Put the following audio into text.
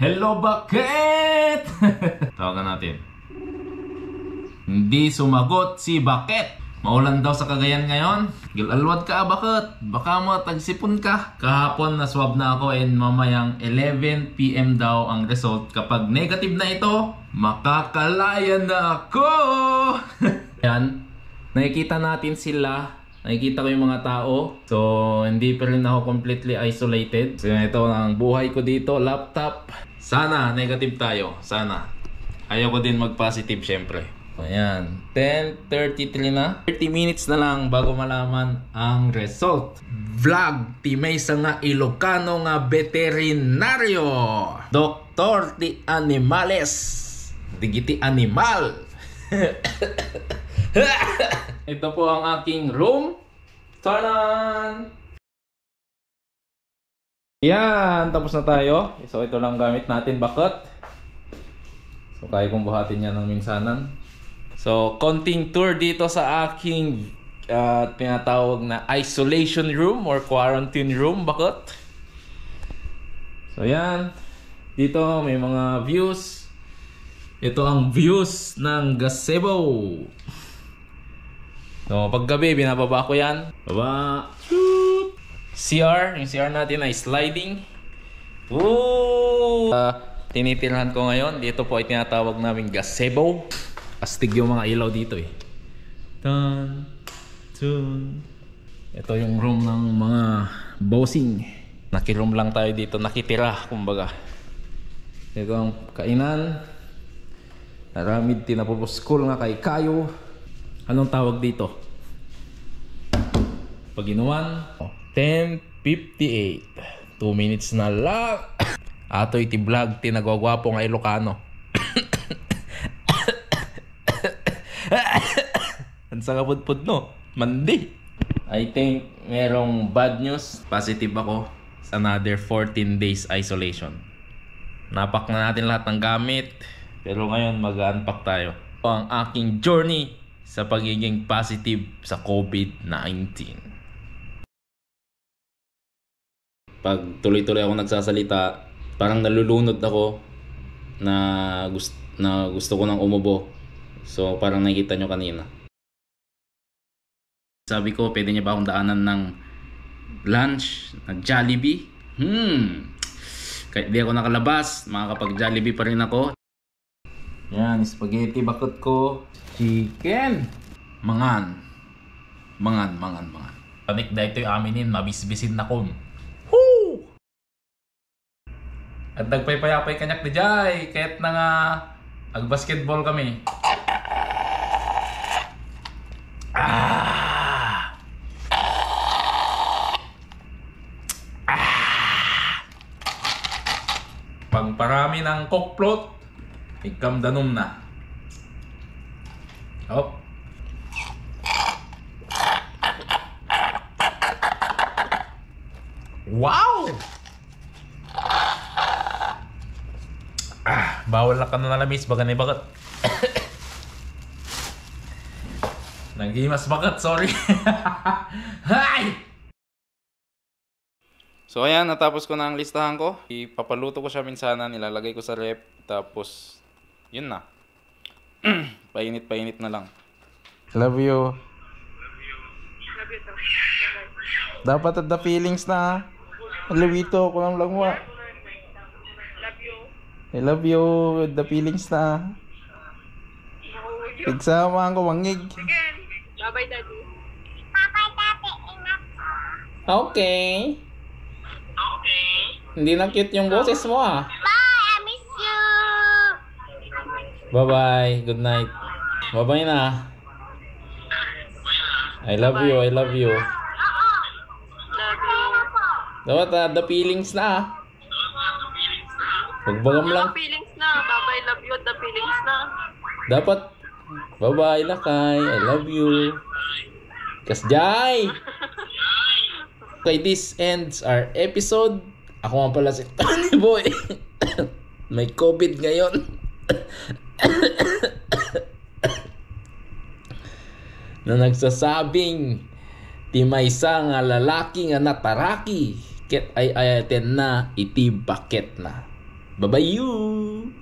Hello Baket! Tawagan natin. Hindi sumagot si Baket. Maulan daw sa Cagayan ngayon. Gilalwad ka, Baket. Baka matagsipon ka. Kahapon naswab na ako and mamayang 11 PM daw ang result. Kapag negative na ito, makakalayan na ako! Yan. Nakikita natin sila. Nakikita ko yung mga tao. So, hindi pa rin ako completely isolated. So, ito ang buhay ko dito. Laptop. Sana negative tayo. Sana. Ayaw ko din mag-positive syempre. So, ayan. 10:33 na. 30 minutes na lang bago malaman ang result. Vlog. Timaysa nga Ilocano nga veterinaryo. Doktor ti animales. Digiti animal. Ito po ang aking room. Taran! Yan! Tapos na tayo. So ito lang gamit natin, Baket. So kaya kong buhatin yan ng minsanan. So konting tour dito sa aking tinatawag na isolation room or quarantine room, Baket. So yan. Dito may mga views. Ito ang views ng gazebo. So, paggabi, binababa ko yan. Baba. Shoot. CR. Yung CR natin ay sliding. Woo! Tinitirhan ko ngayon. Dito po ay tinatawag namin gazebo. Astig yung mga ilaw dito eh. Dun, dun. Ito yung room ng mga bossing. Nakiroom lang tayo dito. Nakitira, kumbaga. Ito ang kainan. Naramid tinapoposkol nga kay Kayo. Anong tawag dito? Paginuan. 10:58. 2 minutes na lang. Ato iti vlog tinagwagwapo nga Ilocano. Ang sagapudpud no? Mandi. I think merong bad news. Positive ako. It's another 14 days isolation. Napak na natin lahat ng gamit. Pero ngayon mag-unpack tayo. Ang aking journey sa pagiging positive sa COVID-19. Pag tuloy-tuloy ako nagsasalita, parang nalulunod ako na gusto ko nang umubo. So parang nakita nyo kanina. Sabi ko, pwede niya ba akong daanan ng lunch? Nag-Jollibee? Kahit di ako nakalabas, makakapag-Jollibee pa rin ako. Yan, spaghetti Baket ko. Chicken. Mangan. Panik na ito'y aminin, mabisbisin na ko. Woo! At nagpaypayapay kanyak ni Jai. Kahit na nga, nag-basketball kami. Pagparami ng cockplot. Ikamdanom na. Oh. Wow! Ah, bawal na ka na nalamis. Bagani Baket. Nag-imas Baket. Sorry. Hi! So ayan, natapos ko na ang listahan ko. Ipapaluto ko siya minsanan. Nilalagay ko sa ref. Tapos... yun na. Painit na lang. Love you. Dapat at the feelings na. Lawito, kulang lang mo. I love you. With the feelings na. Pagsamaan ko, mangig. Bye-bye, daddy. Okay. Okay. Hindi na cute yung boses mo ah. Bye-bye. Good night. Bye-bye na. I love you. I love you. Dapat the feelings na. Pagbagam lang. Bye-bye. Love you. The feelings na. Dapat. Bye-bye na kay. I love you. Kasjay. Okay, this ends our episode. Ako nga pala si Tony Boy. May COVID ngayon. Na nagsasabing timaysa nga lalaki nga nataraki ket ay ayaten na iti Baket na. Bye-bye you.